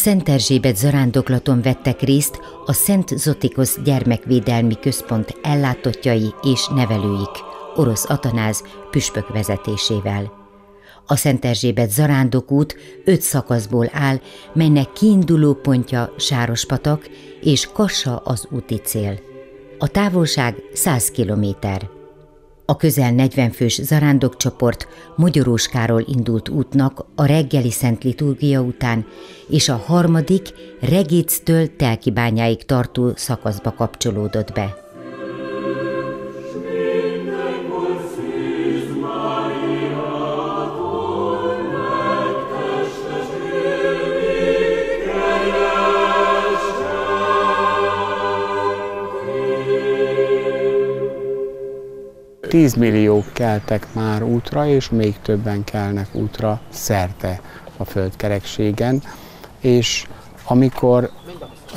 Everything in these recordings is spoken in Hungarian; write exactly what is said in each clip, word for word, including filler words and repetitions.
Szent Erzsébet zarándoklaton vettek részt a Szent Zotikosz Gyermekvédelmi Központ ellátottjai és nevelőik, Orosz Atanáz püspök vezetésével. A Szent Erzsébet zarándokút öt szakaszból áll, melynek kiinduló pontja Sárospatak és Kassa az úti cél. A távolság száz kilométer. A közel negyven fős zarándokcsoport Mogyoróskáról indult útnak a reggeli szent liturgia után, és a harmadik Regéctől Telkibányáig tartó szakaszba kapcsolódott be. tíz milliók keltek már útra, és még többen kelnek útra szerte a földkerekségen, és amikor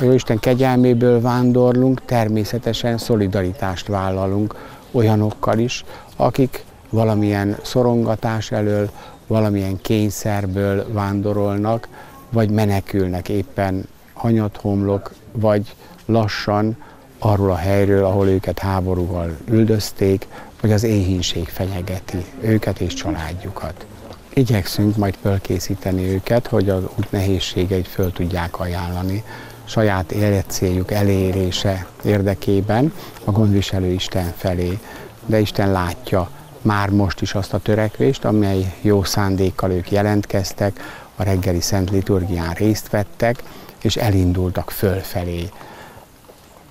a Jóisten kegyelméből vándorlunk, természetesen szolidaritást vállalunk olyanokkal is, akik valamilyen szorongatás elől, valamilyen kényszerből vándorolnak, vagy menekülnek éppen hanyathomlok, vagy lassan arról a helyről, ahol őket háborúval üldözték, vagy az éhínség fenyegeti őket és családjukat. Igyekszünk majd fölkészíteni őket, hogy az út nehézségeit föl tudják ajánlani. Saját életcéljuk elérése érdekében a gondviselő Isten felé. De Isten látja már most is azt a törekvést, amely jó szándékkal ők jelentkeztek, a reggeli szent liturgián részt vettek, és elindultak fölfelé.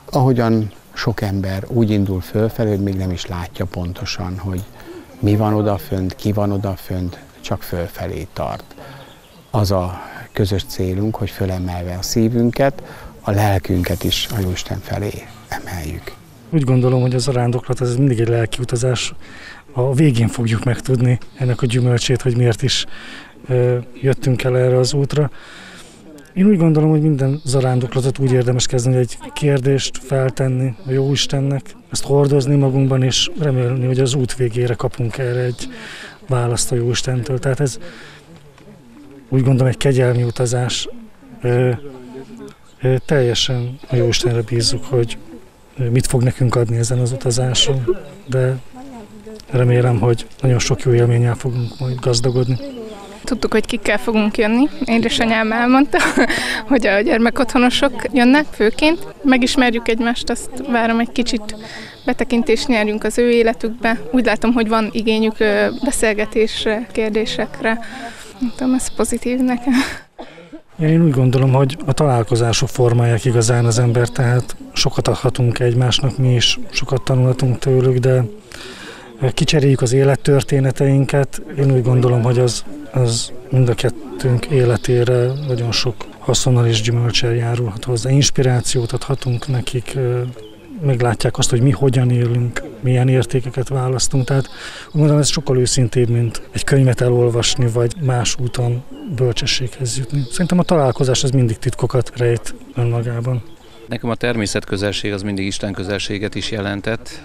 Ahogyan sok ember úgy indul fölfelé, hogy még nem is látja pontosan, hogy mi van odafönt, ki van odafönt, csak fölfelé tart. Az a közös célunk, hogy fölemelve a szívünket, a lelkünket is a Jóisten felé emeljük. Úgy gondolom, hogy az zarándoklat ez mindig egy lelki utazás. A végén fogjuk megtudni ennek a gyümölcsét, hogy miért is jöttünk el erre az útra. Én úgy gondolom, hogy minden zarándoklatot úgy érdemes kezdeni, hogy egy kérdést feltenni a Jóistennek, ezt hordozni magunkban, és remélni, hogy az út végére kapunk erre egy választ a Jóistentől. Tehát ez úgy gondolom egy kegyelmi utazás. Ö, ö, teljesen a Jóistenre bízzuk, hogy mit fog nekünk adni ezen az utazáson, de remélem, hogy nagyon sok jó élménnyel fogunk majd gazdagodni. Tudtuk, hogy kikkel fogunk jönni. Édesanyám elmondta, hogy a gyermekotthonosok jönnek főként. Megismerjük egymást, azt várom egy kicsit betekintést nyerjünk az ő életükbe. Úgy látom, hogy van igényük beszélgetésre, kérdésekre. Nem tudom, ez pozitív nekem. Én úgy gondolom, hogy a találkozások formálják igazán az ember, tehát sokat adhatunk egymásnak mi is, sokat tanulhatunk tőlük, de kicseréljük az élettörténeteinket. Én úgy gondolom, hogy az, az mind a kettőnk életére nagyon sok haszonnal és gyümölcsel járulhat hozzá. Inspirációt adhatunk nekik, meglátják azt, hogy mi hogyan élünk, milyen értékeket választunk. Tehát úgy mondom, ez sokkal őszintébb, mint egy könyvet elolvasni, vagy más úton bölcsességhez jutni. Szerintem a találkozás az mindig titkokat rejt önmagában. Nekem a természetközelség az mindig Isten közelséget is jelentett.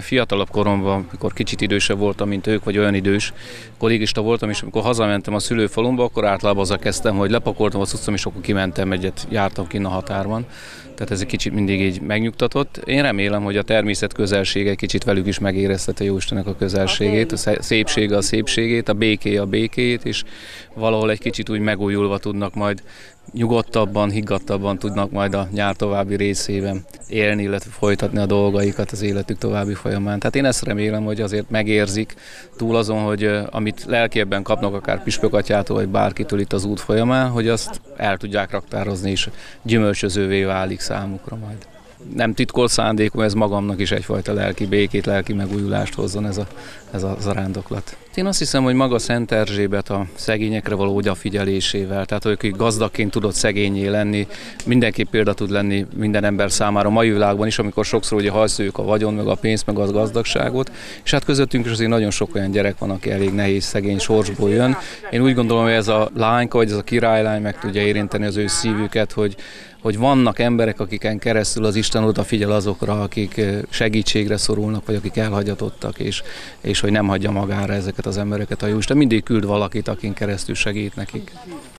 Fiatalabb koromban, amikor kicsit idősebb voltam, mint ők, vagy olyan idős, kollégista voltam, és amikor hazamentem a szülőfalomba, akkor általában azzal kezdtem, hogy lepakoltam a cuccom, és akkor kimentem egyet, jártam kinn a határban. Tehát ez egy kicsit mindig így megnyugtatott. Én remélem, hogy a természet közelsége egy kicsit velük is megéreztette Jóistennek a közelségét, a szépsége a szépségét, a békéje a békéjét, és valahol egy kicsit úgy megújulva tudnak majd nyugodtabban, higgadtabban tudnak majd a nyár további részében élni, illetve folytatni a dolgaikat az életük további folyamán. Tehát én ezt remélem, hogy azért megérzik túl azon, hogy amit lelkiebben kapnak akár püspökatyától, vagy bárkitől itt az út folyamán, hogy azt el tudják raktározni, és gyümölcsözővé válik számukra majd. Nem titkolt szándékom, ez magamnak is egyfajta lelki békét, lelki megújulást hozzon ez a, ez a zarándoklat. Én azt hiszem, hogy maga Szent Erzsébet a szegényekre való odafigyelésével, tehát ők gazdagként tudott szegényé lenni, mindenképp példa tud lenni minden ember számára a mai világban is, amikor sokszor ugye hajszoljuk a vagyon, meg a pénzt, meg a gazdagságot, és hát közöttünk is azért nagyon sok olyan gyerek van, aki elég nehéz szegény sorsból jön. Én úgy gondolom, hogy ez a lányka, vagy ez a királylány meg tudja érinteni az ő szívüket, hogy hogy vannak emberek, akiken keresztül az Isten odafigyel azokra, akik segítségre szorulnak, vagy akik elhagyatottak, és, és hogy nem hagyja magára ezeket az embereket a Jóisten. Mindig küld valakit, akin keresztül segít nekik.